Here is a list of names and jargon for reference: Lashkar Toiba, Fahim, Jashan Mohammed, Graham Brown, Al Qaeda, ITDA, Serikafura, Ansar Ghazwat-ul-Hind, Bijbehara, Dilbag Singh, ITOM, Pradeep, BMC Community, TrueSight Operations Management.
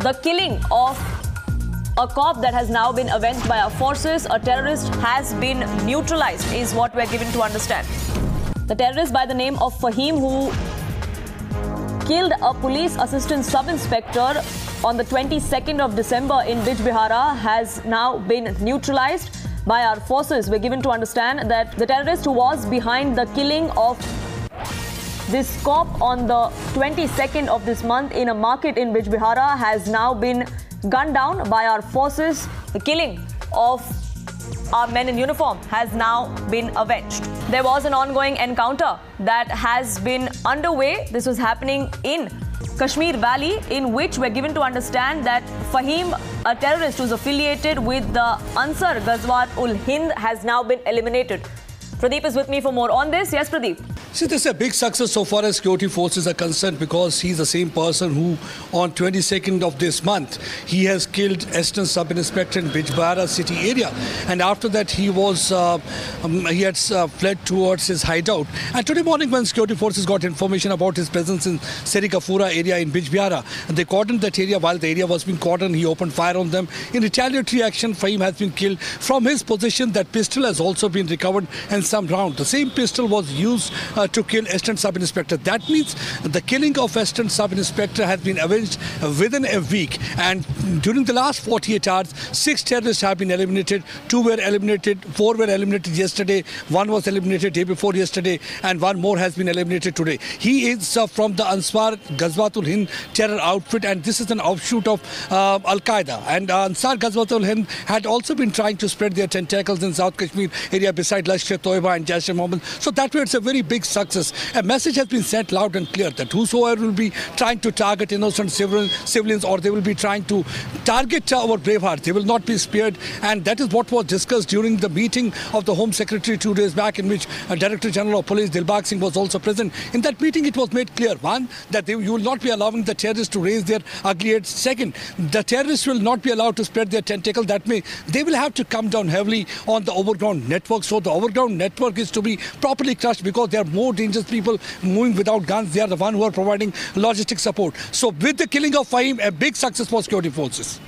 The killing of a cop that has now been avenged by our forces, a terrorist has been neutralized, is what we're given to understand. The terrorist by the name of Fahim, who killed a police assistant sub-inspector on the 22nd of December in Bijbehara, has now been neutralized by our forces. We're given to understand that the terrorist who was behind the killing of this cop on the 22nd of this month in a market in Bijbehara has now been gunned down by our forces. The killing of our men in uniform has now been avenged. There was an ongoing encounter that has been underway. This was happening in Kashmir Valley, in which we're given to understand that Fahim, a terrorist who's affiliated with the Ansar Ghazwat-ul-Hind, has now been eliminated. Pradeep is with me for more on this. Yes, Pradeep. See, this is a big success so far as security forces are concerned, because he's the same person who, on 22nd of this month, he has killed assistant sub-inspector in Bijbehara city area, and after that he was he had fled towards his hideout. And today morning, when security forces got information about his presence in Serikafura area in Bijbehara, and they cordoned that area. While the area was being cordoned, he opened fire on them. In retaliatory action, Fahim has been killed from his position. That pistol has also been recovered, and some round. The same pistol was used to kill assistant sub-inspector. That means the killing of assistant sub-inspector has been avenged within a week, and during the last 48 hours 6 terrorists have been eliminated. 2 were eliminated, 4 were eliminated yesterday, 1 was eliminated day before yesterday, and 1 more has been eliminated today. He is from the Ansar Ghazwat-ul-Hind terror outfit, and this is an offshoot of Al Qaeda. And Ansar Ghazwat-ul-Hind had also been trying to spread their tentacles in South Kashmir area beside Lashkar Toiba and Jashan Mohammed. So that way it's a very big success. A message has been sent loud and clear that whosoever will be trying to target innocent civilians, or they will be trying to target our bravehearts, they will not be spared. And that is what was discussed during the meeting of the Home Secretary 2 days back, in which Director General of Police Dilbag Singh was also present. In that meeting, it was made clear, one, that you will not be allowing the terrorists to raise their ugly heads. Second, the terrorists will not be allowed to spread their tentacles. That means they will have to come down heavily on the overground network. So the overground network is to be properly crushed, because they are more dangerous people moving without guns. They are the one who are providing logistic support. So with the killing of Fahim, a big success for security forces.